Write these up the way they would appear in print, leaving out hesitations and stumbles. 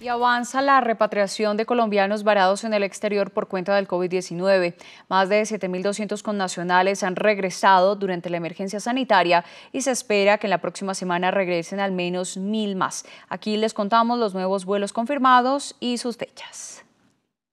Y avanza la repatriación de colombianos varados en el exterior por cuenta del COVID-19. Más de 7.200 connacionales han regresado durante la emergencia sanitaria y se espera que en la próxima semana regresen al menos 1.000 más. Aquí les contamos los nuevos vuelos confirmados y sus fechas.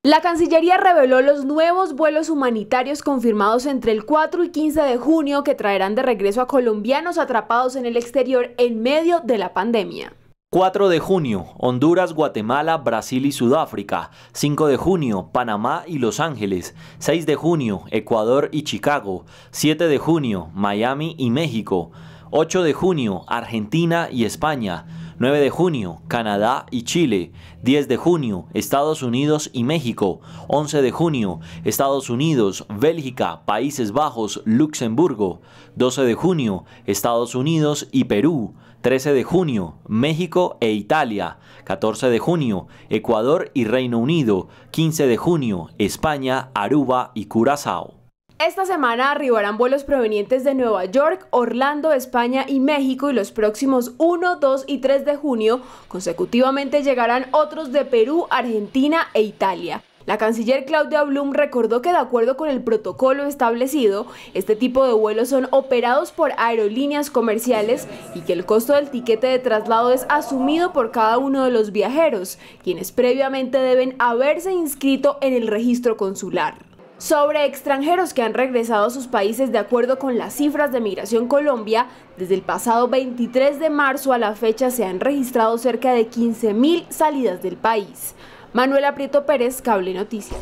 La Cancillería reveló los nuevos vuelos humanitarios confirmados entre el 4 y 15 de junio que traerán de regreso a colombianos atrapados en el exterior en medio de la pandemia. 4 de junio, Honduras, Guatemala, Brasil y Sudáfrica. 5 de junio, Panamá y Los Ángeles. 6 de junio, Ecuador y Chicago. 7 de junio, Miami y México. 8 de junio, Argentina y España. 9 de junio, Canadá y Chile. 10 de junio, Estados Unidos y México. 11 de junio, Estados Unidos, Bélgica, Países Bajos, Luxemburgo. 12 de junio, Estados Unidos y Perú. 13 de junio, México e Italia. 14 de junio, Ecuador y Reino Unido. 15 de junio, España, Aruba y Curazao. Esta semana arribarán vuelos provenientes de Nueva York, Orlando, España y México, y los próximos 1, 2 y 3 de junio consecutivamente llegarán otros de Perú, Argentina e Italia. La canciller Claudia Blum recordó que, de acuerdo con el protocolo establecido, este tipo de vuelos son operados por aerolíneas comerciales y que el costo del tiquete de traslado es asumido por cada uno de los viajeros, quienes previamente deben haberse inscrito en el registro consular. Sobre extranjeros que han regresado a sus países de acuerdo con las cifras de Migración Colombia, desde el pasado 23 de marzo a la fecha se han registrado cerca de 15.000 salidas del país. Manuela Prieto Pérez, Cablenoticias.